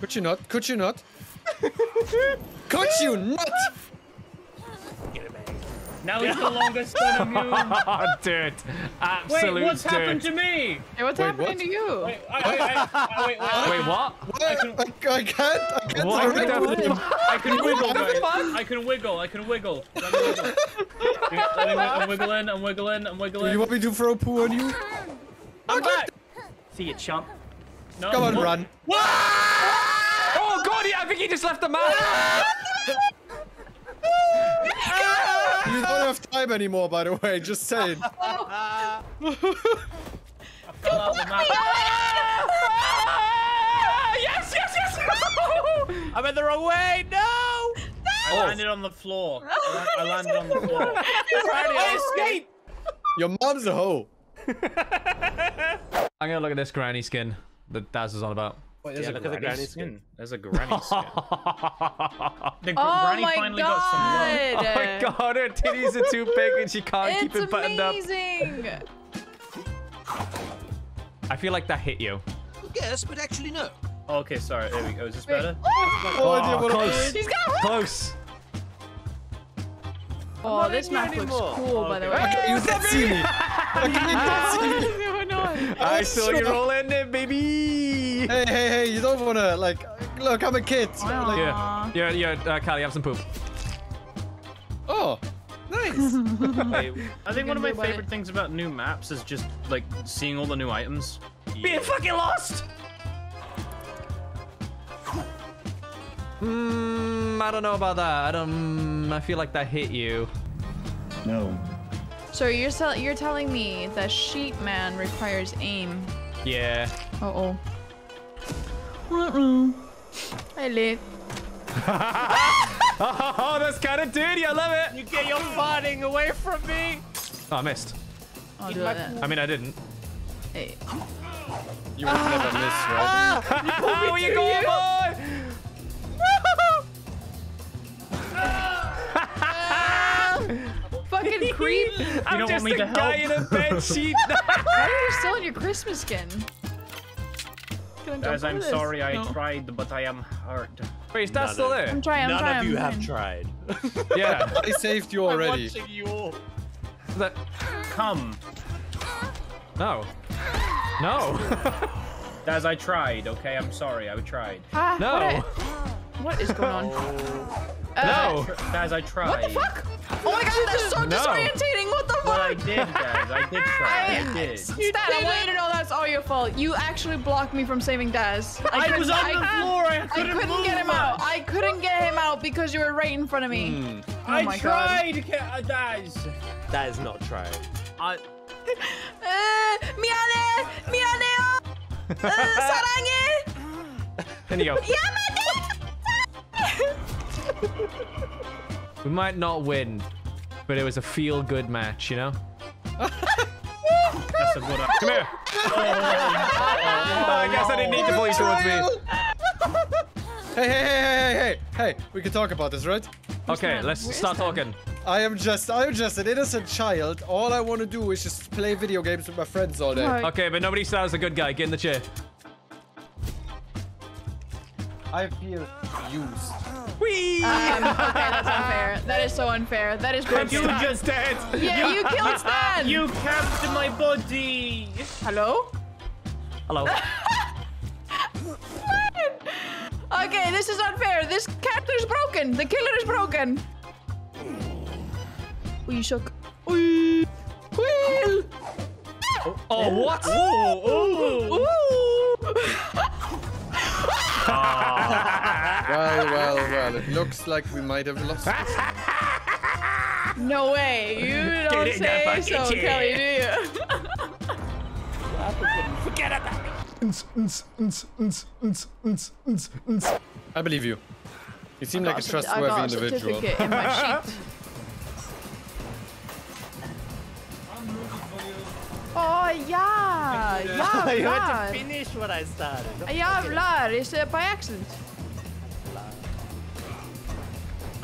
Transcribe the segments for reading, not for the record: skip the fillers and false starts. Could you not? Could you not? Could you not? Get him out. Now he's no longer stun immune. Dude. Absolute wait, what's happened to me? Hey, what's happening to you? Wait, wait, what? I can't. I can wiggle, mate. I can wiggle. I'm wiggling. You want me to throw poo on you? I'm back. See you, chump. No, come on, no. Run. What? Oh, God, I think he just left the map. You don't have time anymore, by the way, just saying. I fell out the map. Yes, yes, yes! I went the wrong way, no! I landed on the floor. I landed on the floor. I escaped! Your mom's a hoe. I'm gonna look at this granny skin that Daz is on about. Wait, there's look at the granny skin. There's a granny skin. The granny finally got some love. Oh my god, her titties are too big and she can't keep it buttoned up. It's amazing. I feel like that hit you. Yes, but actually no. Oh, okay, sorry. There we go. Is this better? Oh, close. He's got a hook. Close. Oh, this map looks cool, by the way. You can't see me. I saw you all in there, baby. Hey, hey, hey! You don't wanna like. Look, I'm a kid. Like, yeah. Callie, have some poop. Oh, nice. I think one of my favorite things about new maps is just like seeing all the new items. Being fucking lost. I don't know about that. I feel like that hit you. No. So you're telling me that sheep man requires aim? Yeah. Uh oh. I live. Oh, that's kind of dirty. I love it. You get your farting away from me. Oh, I missed. I mean, I didn't. Hey. You would never miss, right? Where you going, boy? Fucking creep! I'm just a guy in a bed sheet. Why are you still in your Christmas skin? Guys, I'm sorry. I tried, but I am hurt. Wait, is that still there? None of you have tried. Yeah, I saved you already. I'm watching you all. Come. No. No. Guys, I tried. Okay, I'm sorry. I tried. No. What is going on? No. Guys, I tried. What the fuck? Oh my god, that's so disorientating. What the fuck? Well, I did, Daz. I did try. I did. I waited. Oh, that's all your fault. You actually blocked me from saving Daz. I was on the floor. I couldn't get him out. I couldn't get him out because you were right in front of me. Oh I tried to get Daz. That is not trying. Miale. Sarange. There you go. We might not win, but it was a feel-good match, you know? That's a good one. Come here! Oh, I guess I didn't need to pull you towards me. Hey, we can talk about this, right? Okay, let's start talking. I am just an innocent child. All I want to do is just play video games with my friends all day. Okay, but nobody sounds a good guy. Get in the chair. I feel used. Whee! Okay, that's unfair. That is so unfair. That is great. You just dead. Yeah, you killed Stan. You captured my body. Hello? Hello. Okay, this is unfair. This capture is broken. The killer is broken. Oh, you shook. Whee! Wheel! Oh, what? Oh. Well, it looks like we might have lost it. No way, you don't say so, Kelly, do you? Forget about it. I believe you. You seem like a trustworthy individual. I got a certificate in my sheet. Oh, yeah, yeah, you had to finish what I started. Yeah, Vlad, it's by accident.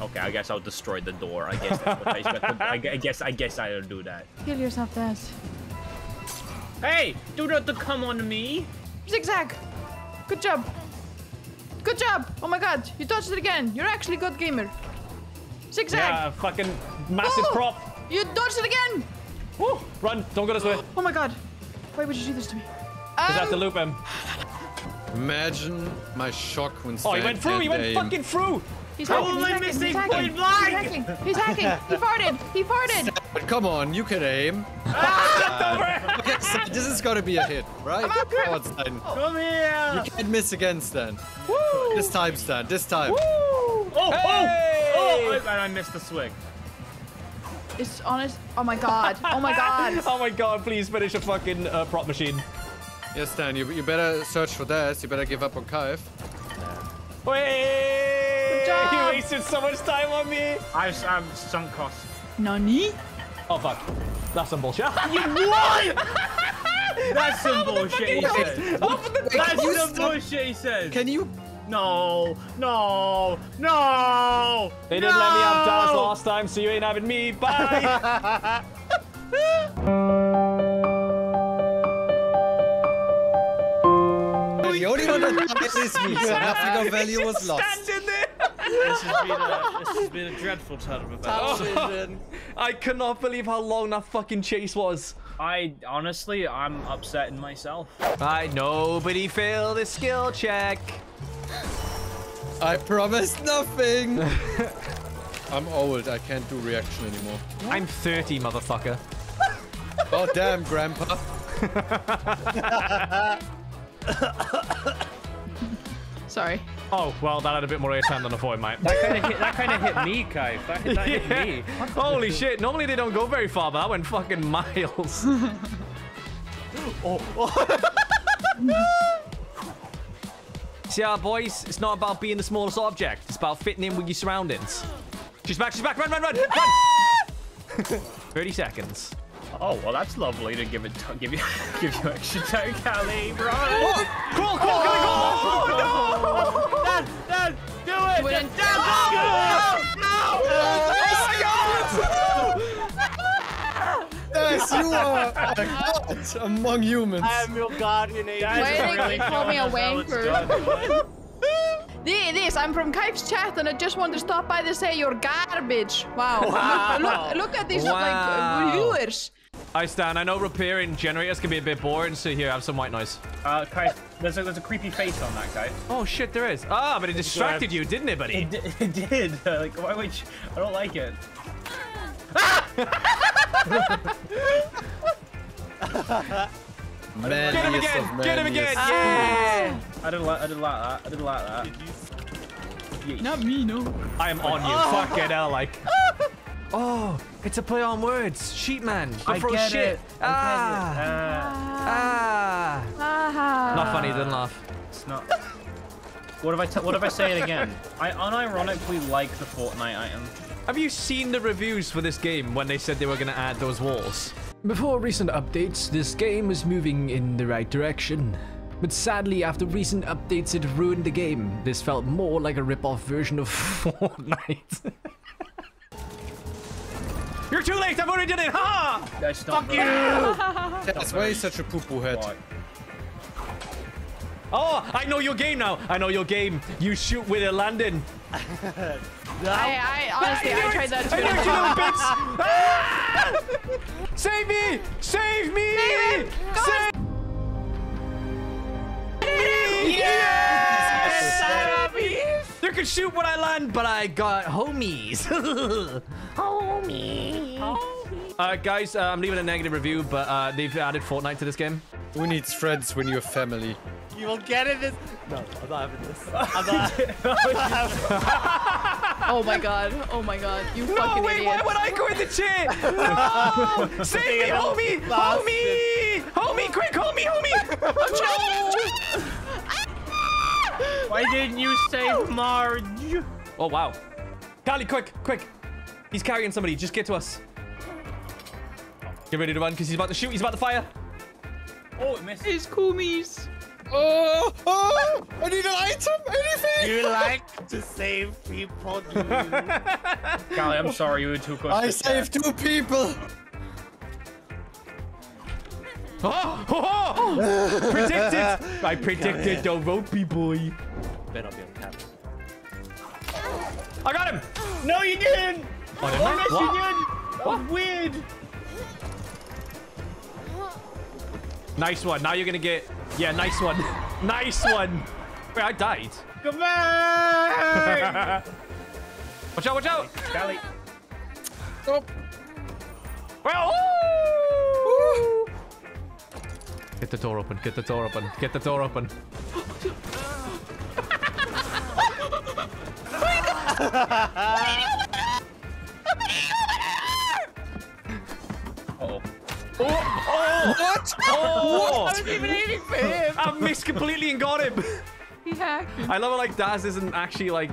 Okay, I guess I'll destroy the door. I guess that's what I guess I'll do that. Kill yourself, Daz. Hey, do not come on me. Zigzag. Good job. Good job. Oh my god, you touched it again. You're actually a good gamer. Zigzag. Yeah, fucking massive prop. You dodged it again. Woo, run. Don't go this way. Oh my god. Why would you do this to me? Because I have to loop him. Imagine my shock when Sam he went fucking through! He's hacking, he's hacking, he's hacking, he farted! But come on, you can aim. Ah, okay, so this is gonna be a hit, right? Come here! You can't miss again, Stan. Woo. This time, Stan, this time. Woo. Oh, hey. And I missed the swing. It's honest. Oh my god. Oh my god. Oh my god, please finish a fucking prop machine. Yes, Stan, you better search for this. You better give up on Kaif. Wait! You wasted so much time on me. I'm sunk cost. Nani? Oh fuck. That's some bullshit. You what? That's some bullshit. He said. That's some bullshit. He said. Can you? No, no, no. They didn't let me up Dallas last time, so you ain't having me. Bye. The only one that did this week, so nothing of value was lost. This has been a dreadful turn of events. I cannot believe how long that fucking chase was. I'm upset in myself. Nobody failed the skill check. I promised nothing. I'm old. I can't do reaction anymore. I'm 30, motherfucker. Oh damn, grandpa. Sorry. Oh, well, that had a bit more air time than I thought it might. That kind of hit me, Kaif. That hit me. Holy shit. Normally they don't go very far, but that went fucking miles. See how, boys? It's not about being the smallest object. It's about fitting in with your surroundings. She's back. Run, run, run, run. 30 seconds. Oh, well, that's lovely to give you extra time, Callie, bro. Crawl, no! Dad, do it! No! Yes, you are a god among humans. I am your guardian angel. Why do they call me a wanker? I'm from Kaif's chat, and I just want to stop by to say you're garbage. Wow. Look at these viewers. Hi, Stan. I know repairing generators can be a bit boring, so here, have some white noise. Kaif, there's a creepy face on that, Kaif. Oh, shit, there is. Ah, but it distracted you, didn't it, buddy? It did. Like, why would you? I don't like it. Get him again! Yeah! I didn't like that. Yes. Not me, no. I am on you. Fucking hell, like. Oh, it's a play on words. Sheep man. I get it. Not funny, didn't laugh. It's not. What if I say it again? I unironically like the Fortnite item. Have you seen the reviews for this game when they said they were gonna add those walls? Before recent updates, this game was moving in the right direction. But sadly, after recent updates, it ruined the game. This felt more like a rip-off version of Fortnite. You're too late! I've already done it! Ha! Fuck you! That's why he's such a poo-poo head. Why? Oh, I know your game now. I know your game. You shoot with a landing. I honestly tried that too. I knew you little bits. Save me! Save me! Save me! Yes! They could shoot when I land, but I got homies. Guys, I'm leaving a negative review, but they've added Fortnite to this game. Who needs friends when you're family? You will get it. No, I'm not having this. Oh my god. Oh my god. You fucking idiot. No, wait, why would I go in the chair? No! Save me, homie! Homie! Homie, quick, homie, homie! I'm trying! Why didn't you save Marge? Oh, wow. Carly, quick, quick. He's carrying somebody. Just get to us. Get ready to run, because he's about to shoot. He's about to fire. Oh, it missed. His coomies. Oh, I need an item, anything! You like to save people, dude. Golly, I'm sorry, you were too close. I saved two people! Oh! Predicted! I predicted the ropey boy. bet I'll be on cap. I got him! No, you didn't! Oh, yes, you did! That was weird! Nice one. Now you're gonna get... Yeah, nice one. Nice one! Wait, I died. Come back! Watch out, watch out! Belly. Oh. Well, woo! Get the door open, get the door open, get the door open. Uh-oh. Oh, oh, what? Oh, what? I was even aiming for him. I missed completely and got him. He hacked. I love it. Like Daz isn't actually like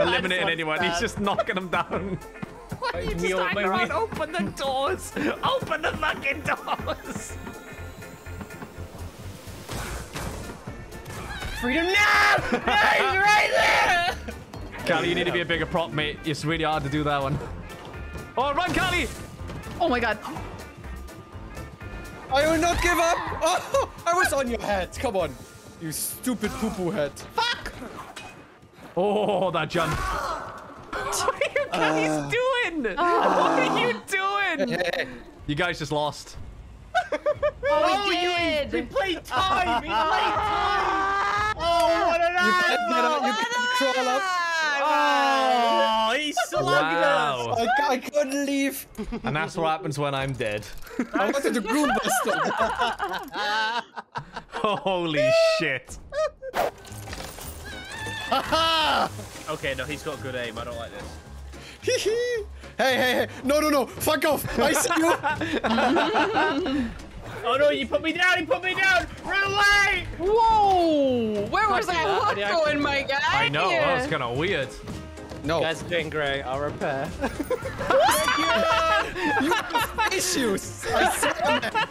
eliminating anyone. Bad. He's just knocking them down. Why are you just hanging around? Open the doors. Open the fucking doors. Freedom now! No, he's right there. Callie, you need to be a bigger prop, mate. It's really hard to do that one. Oh, run, Callie! Oh my God. I will not give up! Oh, I was on your head! Come on, you stupid poo-poo head. Fuck! Oh, that jump. What are you guys doing? What are you doing? You guys just lost. Oh, we did! We played time! We played time! Oh, what an asshole! You can't crawl up. Oh, he slugged us! I couldn't leave. And that's what happens when I'm dead. I wanted to groom buster. Holy shit. Okay, no, he's got good aim. I don't like this. Hey. No, no, no. Fuck off. I see you. Oh no, you put me down. He put me down. Run away. Whoa. Where was that going, my guy? I know. That was kind of weird. No. That's doing great. I'll repair. You have issues. I said that.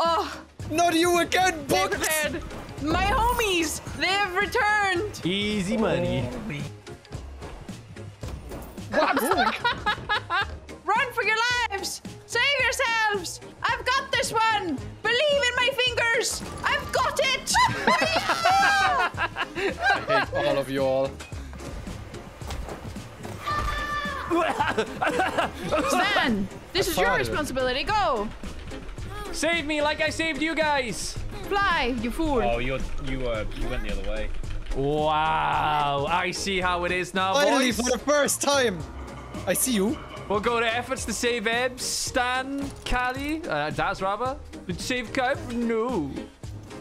Oh. Not you again, Bugs. My homies. They have returned. Easy money. Run for your lives! Save yourselves! I've got this one! Believe in my fingers! I've got it! I hate all of you all. Stan, this is your responsibility. Go! Save me like I saved you guys! Fly, you fool! Oh, you went the other way. Wow, I see how it is now, finally, boys. For the first time. I see you. We'll go to efforts to save Ebs, Stan, Callie, Daz, rather. But save Kaif? No.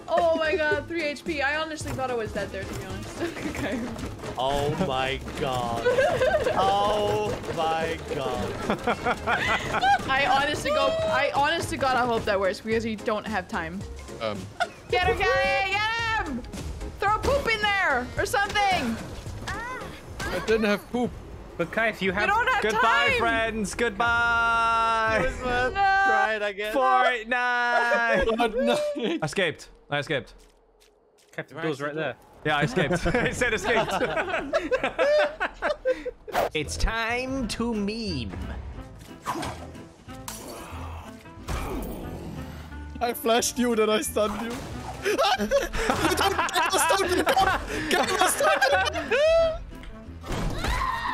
Oh my God, 3 HP. I honestly thought I was dead there, to be honest. Okay. Oh my God. Oh my God. I honest to God, I hope that works because we don't have time. Get her, Callie, get him! Throw poop in there or something. I didn't have poop. But Kaif, you have. You don't have goodbye, time. Friends. Goodbye. It was worth trying, I guess. Fortnite. I escaped. I escaped. Kaif, the door's right there. Yeah, I escaped. It said escaped. It's time to meme. I flashed you, then I stunned you.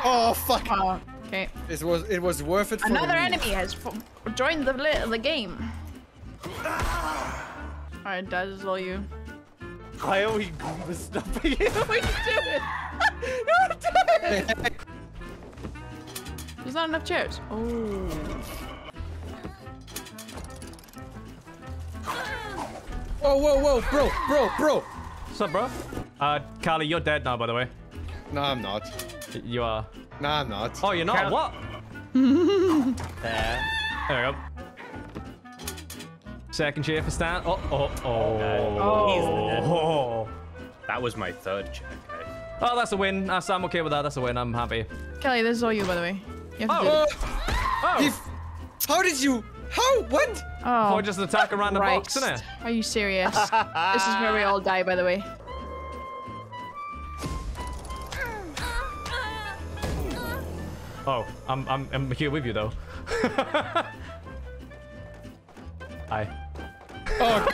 Oh fuck! Oh, okay. It was worth it. For another enemy has joined the game. All right, Dad, it's all you. Why are we stopping you? We do it. We do it. There's not enough chairs. Oh. Whoa, whoa, whoa, bro. What's up, bro? Callie, you're dead now, by the way. No, I'm not. You are. No, I'm not. Oh, you're not? What? There. There we go. Second chair for Stan. Oh. That was my third chair. Okay. Oh, that's a win. I'm okay with that. That's a win. I'm happy. Callie, this is all you, by the way. You have to do it. How did you? How? What? Oh, just an attack around the box, isn't it? Are you serious? This is where we all die, by the way. Oh, I'm here with you though. Hi. Oh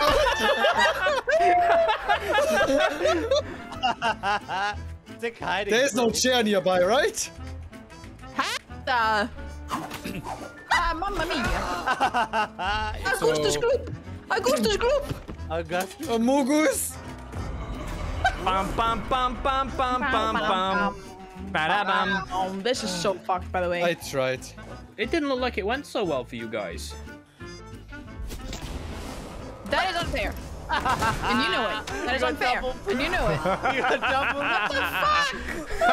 god! Sick hiding. There's no chair nearby, right? Ah, mamma mia! Augustus group! Augustus group! Augustus! Amogus! Bam bam bam bam bam bam bam! Ba-da-bam! Oh, this is so fucked, by the way. I tried. It didn't look like it went so well for you guys. That is unfair. And you know it. That is unfair. And you know it. You're double. What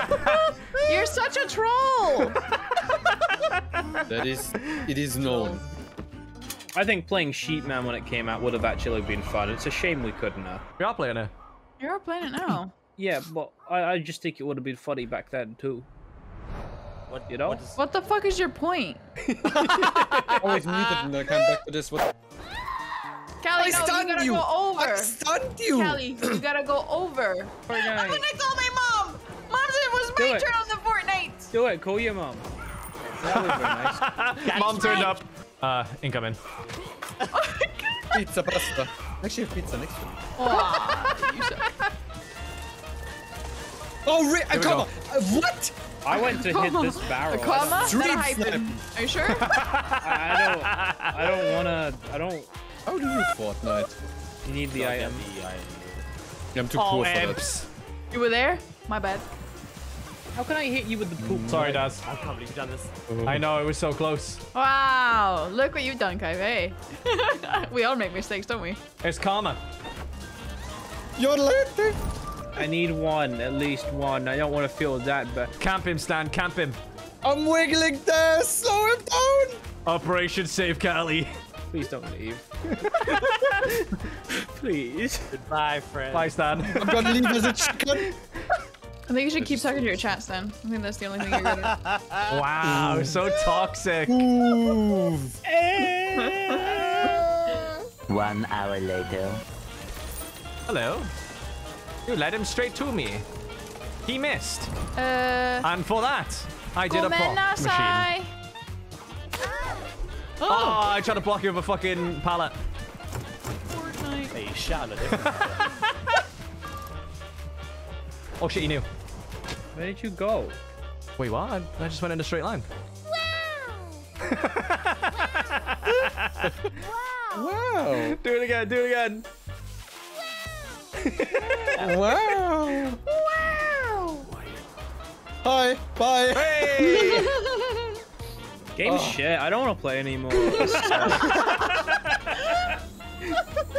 the fuck? You're such a troll. That is, it is known. I think playing Sheepman when it came out would have actually been fun. It's a shame we couldn't have. We are playing it. You are playing it now. Yeah, but I just think it would have been funny back then too. What, you know? What the fuck is your point? I was muted and I came back to this. What? Callie, no, you gotta go over. I stunned you. Callie, you gotta go over. Fortnite. I'm gonna call my mom. Mom said it was my turn on the Fortnite. Do it. Call your mom. That would be nice. Mom turned up. Incoming. Oh, pizza, pasta. Actually, pizza next week. Oh, oh Rick, a comma. What? I went to hit this barrel. A comma? Are you sure? I don't wanna. I don't. How do you Fortnite? You need the item. I'm too poor for that. You were there? My bad. How can I hit you with the poop? Sorry, Daz. I can't believe you've done this. I know, it was so close. Wow, look what you've done, Kaif. Hey. We all make mistakes, don't we? It's karma. You're late. I need one, at least one. I don't want to feel that, but... Camp him, Stan, camp him. I'm wiggling there. Slow him down. Operation Save Callie. Please don't leave. Please. Goodbye, friend. Bye, Stan. I'm gonna leave as a chicken. I think you should keep talking to your chat, Stan. I think that's the only thing you're good at. Wow, so toxic. 1 hour later. Hello. You led him straight to me. He missed. And for that, I did a prop machine. Oh. Oh, I tried to block you with a fucking pallet. Fortnite. Hey, shot at it. Oh shit, you knew. Where did you go? Wait, what? I just went in a straight line. Wow. Wow. Wow. Do it again, do it again. Wow. Wow. Wow. Hi, bye. Hey. Game shit. I don't want to play anymore.